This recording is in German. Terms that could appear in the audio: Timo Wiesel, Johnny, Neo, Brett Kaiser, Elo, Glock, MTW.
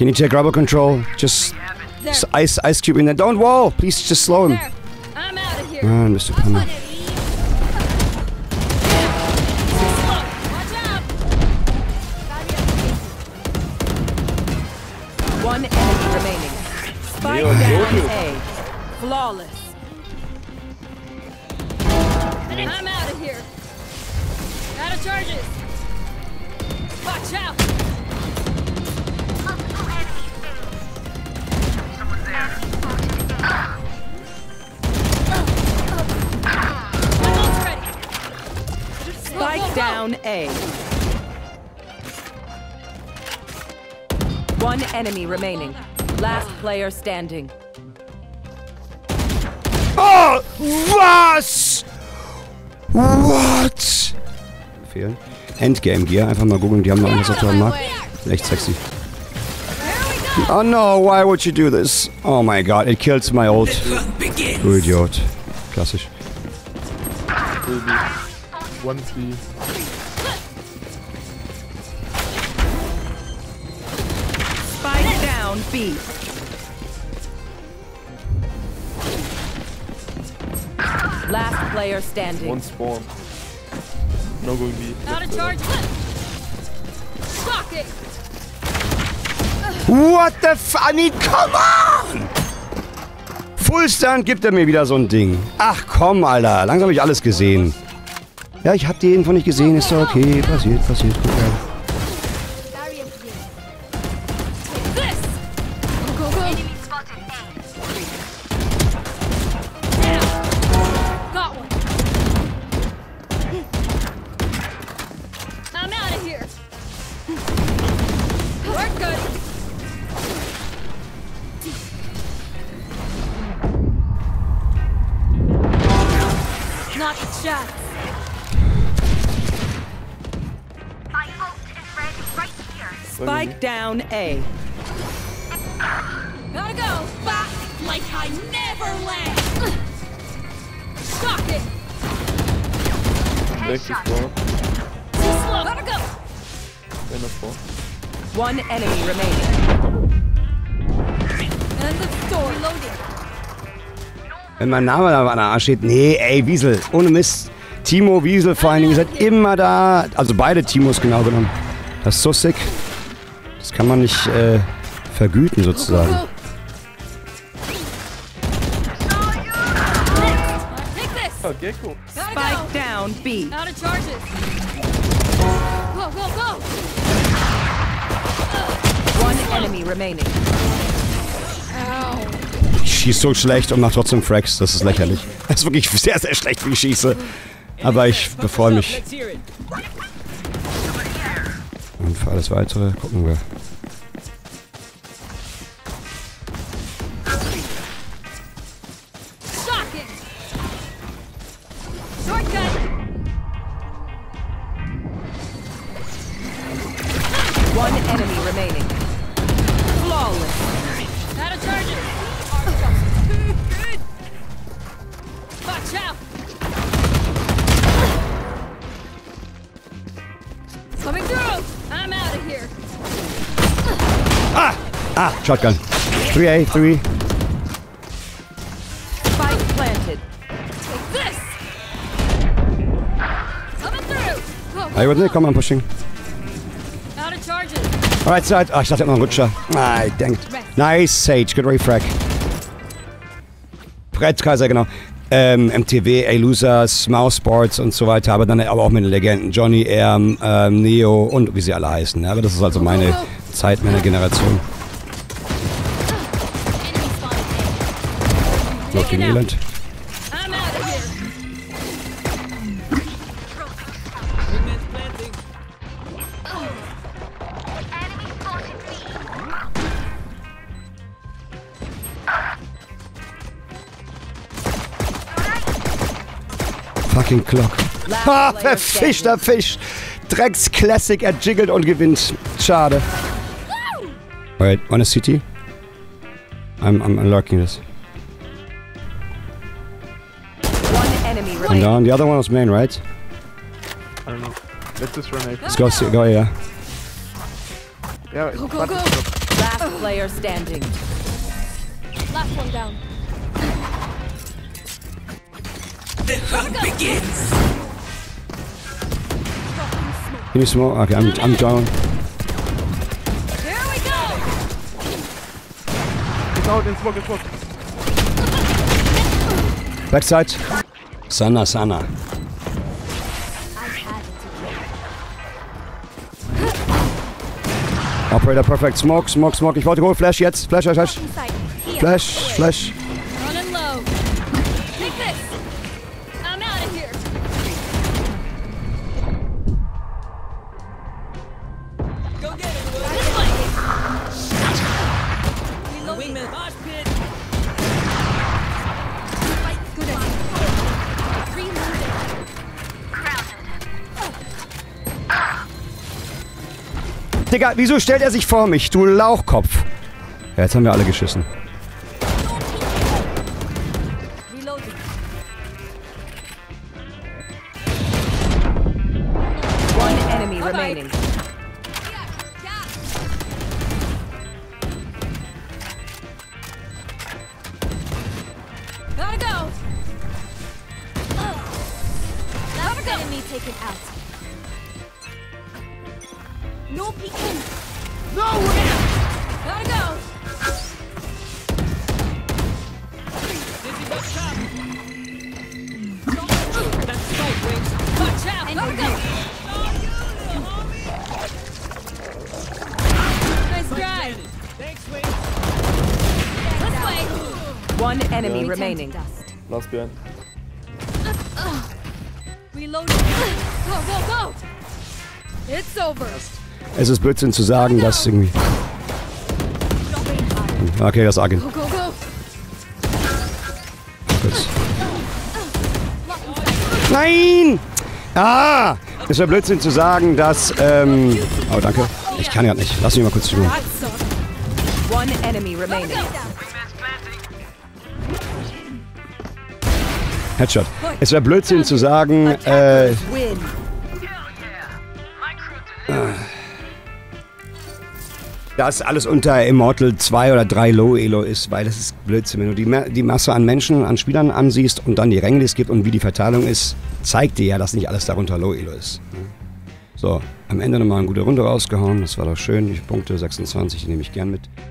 Can you take rubber control? Just ice cube in there. Don't wall! Please just slow him. I'm out of here. Man, Mr. Puma. One enemy remaining. Spike down A. Flawless. I'm out of here. Out of charges. Watch out. Someone there. My bolt's ready. Spike down A. One enemy remaining. Last player standing. Oh, was? What? Fehlen. Endgame Gear. Einfach mal googeln, die haben noch irgendwas auf dem Markt. Echt sexy. Oh no, why would you do this? Oh my god, it kills my old. Du Idiot. Klassisch. One, three. Spike down, B. Last player standing. One spawn. No going B. Out of charge. Socket. What the f... I mean, come on! Fullstand gibt er mir wieder so ein Ding. Ach komm, Alter. Langsam habe ich alles gesehen. Ja, ich hab die Info nicht gesehen. Ist doch okay. Passiert, passiert. Guck mal. Spike down A. Gotta go back like I never left. Stop it. Headshot. Slow. Gotta go. One enemy remaining. And the door loaded. Wenn mein Name da an der A steht, nee, ey, Wiesel, ohne Mist. Timo Wiesel vor allen Dingen, ihr seid immer da. Also beide Timos genau genommen. Das ist so sick. Das kann man nicht vergüten sozusagen. Okay, cool. Spike down B. Out of charges. Go, go, go. One enemy remaining. Ich schieße so schlecht und mache trotzdem Frags. Das ist lächerlich. Das ist wirklich sehr, sehr schlecht, wie ich schieße. Aber ich befreue mich. Und für alles Weitere gucken wir. One enemy remaining. Flawless. Out of charges. Good. Watch out. Coming through. I'm out of here. Ah! Ah! Shotgun. 3A, 3. Spike planted. Take this! Coming through! Are you with me? Come on, pushing. Out of charges. Alright, side. Ah, ich dachte, ich hab noch einen Rutscher. Ah, dang it. Nice, Sage. Good refrag. Brett Kaiser, genau. MTW, A-Losers, Mouseboards und so weiter, aber dann aber auch mit den Legenden. Johnny, Neo und wie sie alle heißen. Aber das ist also meine Zeit, meine Generation. Lock in Irland. Fucking Glock. Ha, verfischter Fisch. Drecks Classic, er jiggelt und gewinnt. Schade. Alright, on a city? I'm unlocking this. I'm down. The other one was main, right? I don't know. Let's just run A. Let's go, go, yeah. Yeah, go, go, go. Last player standing. Last one down. The hunt begins. Give me some more. Okay, I'm down. Here we go. It's out in smoke, in smoke. Backside. Sana, Sana. Operator perfect. Smoke, smoke, smoke. Ich wollte holen. Flash jetzt. Flash, flash, flash. Flash, flash. Digga, wieso stellt er sich vor mich, du Lauchkopf? Ja, jetzt haben wir alle geschissen. One enemy remaining. Gotta go. Last enemy taken out. No peeking. No way. Gotta go. Watch out. Watch out. Gotta go. Nice drive. Thanks, Wayne. Let's play. One enemy remaining. Last behind. Reloading. Go, go, go. It's over. Es ist Blödsinn zu sagen, dass irgendwie... Okay, das Agin. Nein! Ah! Es wäre Blödsinn zu sagen, dass... Oh, danke. Ich kann ja nicht. Lass mich mal kurz schauen. Headshot. Es wäre Blödsinn zu sagen, dass alles unter Immortal 2 oder 3 Low Elo ist, weil das ist Blödsinn. Wenn du die Masse an Menschen, an Spielern ansiehst und dann die Ränge, die es gibt und wie die Verteilung ist, zeigt dir ja, dass nicht alles darunter Low Elo ist. So, am Ende nochmal eine gute Runde rausgehauen, das war doch schön. Die Punkte 26, die nehme ich gern mit.